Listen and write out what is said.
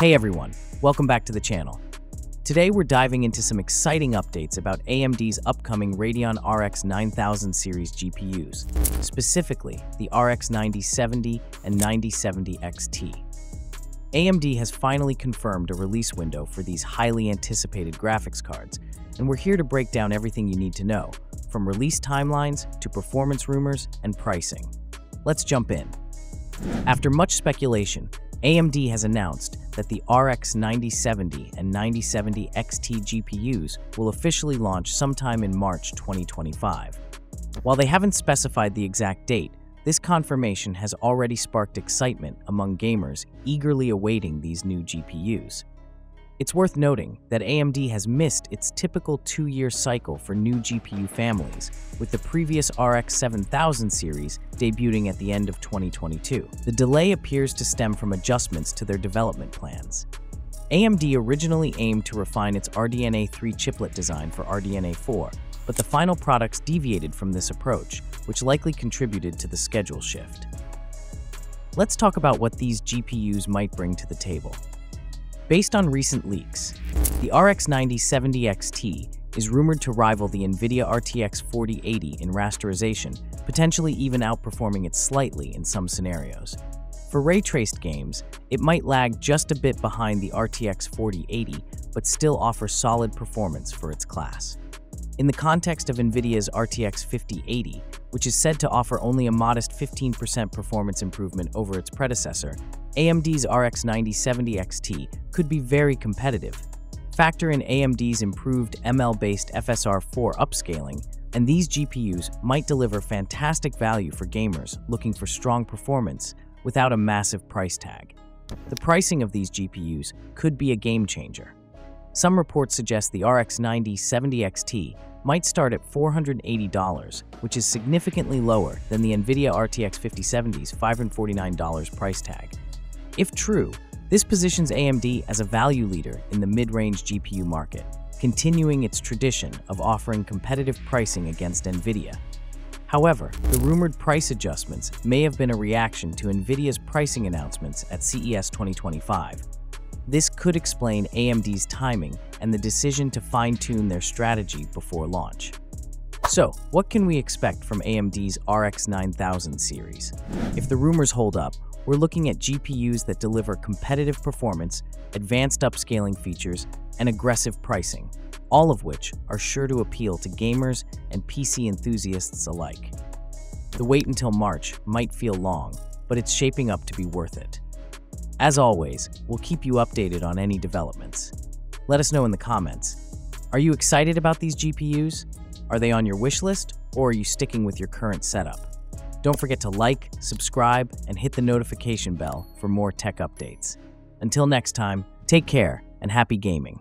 Hey everyone, welcome back to the channel. Today we're diving into some exciting updates about AMD's upcoming Radeon RX 9000 series GPUs, specifically the RX 9070 and 9070 XT. AMD has finally confirmed a release window for these highly anticipated graphics cards, and we're here to break down everything you need to know, from release timelines to performance rumors and pricing. Let's jump in. After much speculation, AMD has announced that the RX 9070 and 9070 XT GPUs will officially launch sometime in March 2025. While they haven't specified the exact date, this confirmation has already sparked excitement among gamers eagerly awaiting these new GPUs. It's worth noting that AMD has missed its typical two-year cycle for new GPU families, with the previous RX 7000 series debuting at the end of 2022. The delay appears to stem from adjustments to their development plans. AMD originally aimed to refine its RDNA 3 chiplet design for RDNA 4, but the final products deviated from this approach, which likely contributed to the schedule shift. Let's talk about what these GPUs might bring to the table. Based on recent leaks, the RX 9070 XT is rumored to rival the NVIDIA RTX 4080 in rasterization, potentially even outperforming it slightly in some scenarios. For ray-traced games, it might lag just a bit behind the RTX 4080, but still offer solid performance for its class. In the context of NVIDIA's RTX 5080, which is said to offer only a modest 15% performance improvement over its predecessor, AMD's RX 9070 XT could be very competitive. Factor in AMD's improved ML-based FSR 4 upscaling, and these GPUs might deliver fantastic value for gamers looking for strong performance without a massive price tag. The pricing of these GPUs could be a game changer. Some reports suggest the RX 9070 XT might start at $480, which is significantly lower than the NVIDIA RTX 5070's $549 price tag. If true, this positions AMD as a value leader in the mid-range GPU market, continuing its tradition of offering competitive pricing against NVIDIA. However, the rumored price adjustments may have been a reaction to NVIDIA's pricing announcements at CES 2025. This could explain AMD's timing and the decision to fine-tune their strategy before launch. So, what can we expect from AMD's RX 9000 series? If the rumors hold up, we're looking at GPUs that deliver competitive performance, advanced upscaling features, and aggressive pricing, all of which are sure to appeal to gamers and PC enthusiasts alike. The wait until March might feel long, but it's shaping up to be worth it. As always, we'll keep you updated on any developments. Let us know in the comments. Are you excited about these GPUs? Are they on your wish list, or are you sticking with your current setup? Don't forget to like, subscribe, and hit the notification bell for more tech updates. Until next time, take care and happy gaming.